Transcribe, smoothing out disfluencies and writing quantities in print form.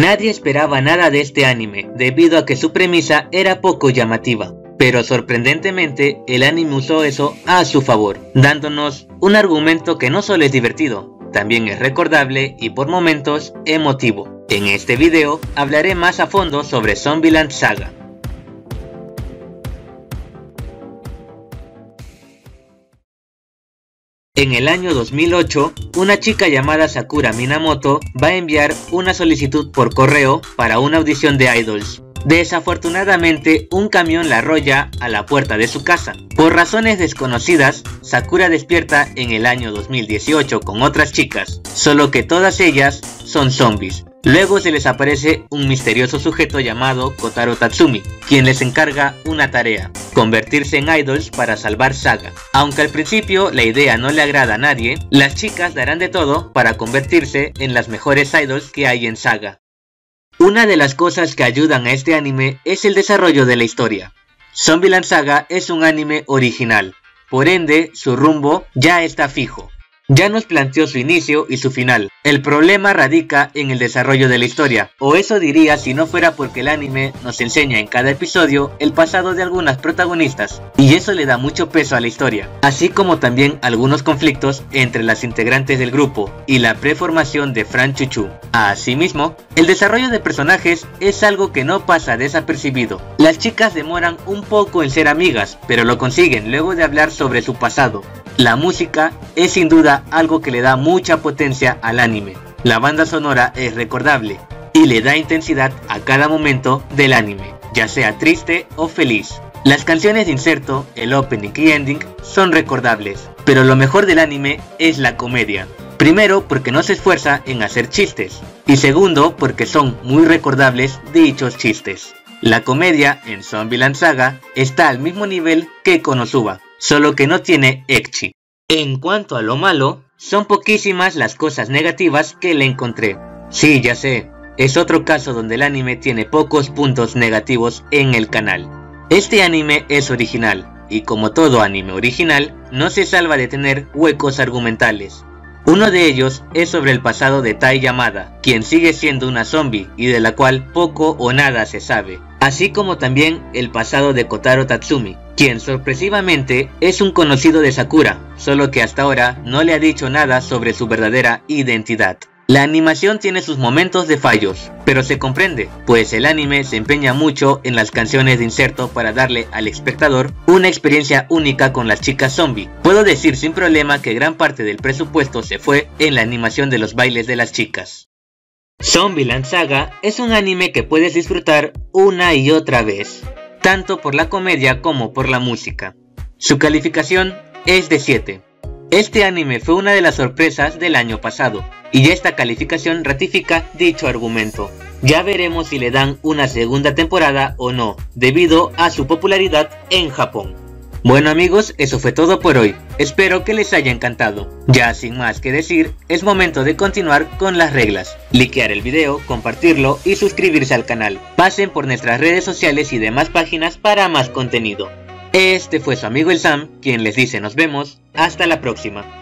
Nadie esperaba nada de este anime, debido a que su premisa era poco llamativa. Pero sorprendentemente, el anime usó eso a su favor, dándonos un argumento que no solo es divertido, también es recordable y por momentos emotivo. En este video hablaré más a fondo sobre Zombieland Saga. En el año 2008, una chica llamada Sakura Minamoto va a enviar una solicitud por correo para una audición de idols. Desafortunadamente, un camión la arrolla a la puerta de su casa. Por razones desconocidas, Sakura despierta en el año 2018 con otras chicas, solo que todas ellas son zombies. Luego se les aparece un misterioso sujeto llamado Kotaro Tatsumi, quien les encarga una tarea: convertirse en idols para salvar Saga. Aunque al principio la idea no le agrada a nadie, las chicas darán de todo para convertirse en las mejores idols que hay en Saga. Una de las cosas que ayudan a este anime es el desarrollo de la historia. Zombieland Saga es un anime original, por ende su rumbo ya está fijo. Ya nos planteó su inicio y su final. El problema radica en el desarrollo de la historia, o eso diría si no fuera porque el anime nos enseña en cada episodio el pasado de algunas protagonistas, y eso le da mucho peso a la historia, así como también algunos conflictos entre las integrantes del grupo y la preformación de Franchouchou. Asimismo, el desarrollo de personajes es algo que no pasa desapercibido. Las chicas demoran un poco en ser amigas, pero lo consiguen luego de hablar sobre su pasado. La música es sin duda algo que le da mucha potencia al anime. La banda sonora es recordable y le da intensidad a cada momento del anime, ya sea triste o feliz. Las canciones de inserto, el opening y ending son recordables, pero lo mejor del anime es la comedia. Primero, porque no se esfuerza en hacer chistes, y segundo, porque son muy recordables dichos chistes. La comedia en Zombieland Saga está al mismo nivel que Konosuba, solo que no tiene ecchi. En cuanto a lo malo, son poquísimas las cosas negativas que le encontré. Sí, ya sé, es otro caso donde el anime tiene pocos puntos negativos en el canal. Este anime es original, y como todo anime original, no se salva de tener huecos argumentales. Uno de ellos es sobre el pasado de Tai Yamada, quien sigue siendo una zombie y de la cual poco o nada se sabe, así como también el pasado de Kotaro Tatsumi, quien sorpresivamente es un conocido de Sakura, solo que hasta ahora no le ha dicho nada sobre su verdadera identidad. La animación tiene sus momentos de fallos, pero se comprende, pues el anime se empeña mucho en las canciones de inserto para darle al espectador una experiencia única con las chicas zombie. Puedo decir sin problema que gran parte del presupuesto se fue en la animación de los bailes de las chicas. Zombieland Saga es un anime que puedes disfrutar una y otra vez, tanto por la comedia como por la música. Su calificación es de 7. Este anime fue una de las sorpresas del año pasado, y esta calificación ratifica dicho argumento. Ya veremos si le dan una segunda temporada o no, debido a su popularidad en Japón. Bueno amigos, eso fue todo por hoy, espero que les haya encantado. Ya sin más que decir, es momento de continuar con las reglas: likear el video, compartirlo y suscribirse al canal. Pasen por nuestras redes sociales y demás páginas para más contenido. Este fue su amigo el Sam, quien les dice nos vemos, hasta la próxima.